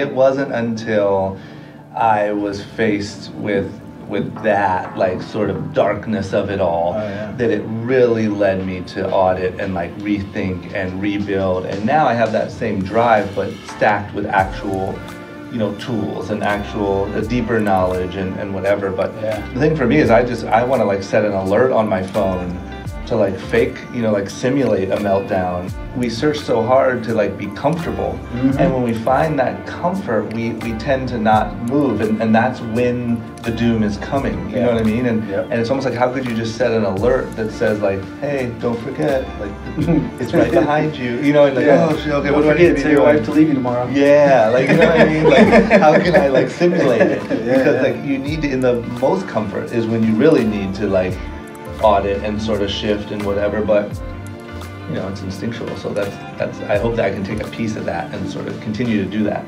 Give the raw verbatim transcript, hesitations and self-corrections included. It wasn't until I was faced with with that, like, sort of darkness of it all, oh, yeah. that it really led me to audit and, like, rethink and rebuild. And now I have that same drive, but stacked with actual, you know, tools and actual uh, deeper knowledge and, and whatever. But yeah. the thing for me is I just, I want to, like, set an alert on my phone to, like, fake, you know, like, simulate a meltdown. We search so hard to, like, be comfortable. Mm-hmm. And when we find that comfort, we, we tend to not move. And, and that's when the doom is coming, you yeah. know what I mean? And yeah. and it's almost like, how could you just set an alert that says, like, hey, don't forget, like, it's right behind you. You know, and like, yeah. oh, shit, okay, what do I need to do? Tell your wife to leave you tomorrow. Yeah, like, you know what I mean? Like, how can I, like, simulate it? Yeah, because, yeah. like, you need to, in the most comfort is when you really need to, like, audit and sort of shift and whatever, but you know, it's instinctual. So that's that's I hope that I can take a piece of that and sort of continue to do that.